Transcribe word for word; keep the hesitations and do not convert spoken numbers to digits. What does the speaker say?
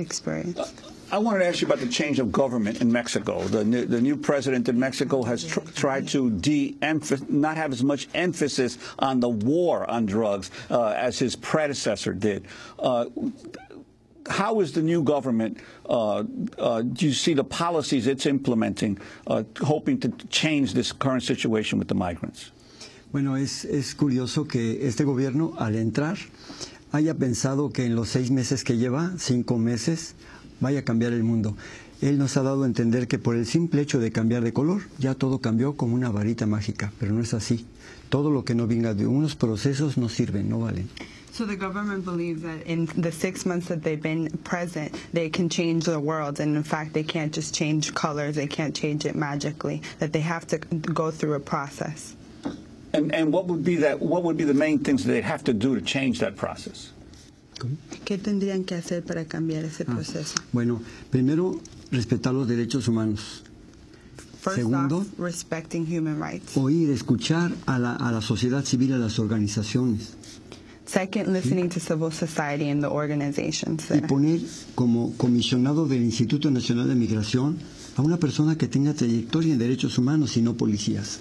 experienced. I wanted to ask you about the change of government in Mexico. The new, the new president in Mexico has tr tried to de-emphasize, not have as much emphasis on the war on drugs uh, as his predecessor did. Uh, how is the new government, uh, uh, do you see the policies it's implementing, uh, hoping to change this current situation with the migrants? Bueno, es, es curioso que este gobierno, al entrar, haya pensado que en los seis meses que lleva, cinco meses, vaya a cambiar el mundo. Él nos ha dado a entender que por el simple hecho de cambiar de color, ya todo cambió como una varita mágica, pero no es así. Todo lo que no venga de unos procesos no sirve, no valen. So the government believes that in the six months that they've been present, they can change the world. And in fact, they can't just change colors, they can't change it magically, that they have to go through a process. And, and what would be that, what would be the main things that they have to do to change that process? ¿Qué tendrían que hacer para cambiar ese proceso? Ah, bueno, primero, respetar los derechos humanos. First Segundo, off, respecting human rights. Oír, escuchar a la, a la sociedad civil, a las organizaciones. Second, listening to civil society and the organizations there. Y poner como comisionado del Instituto Nacional de Migración a una persona que tenga trayectoria en derechos humanos y no policías.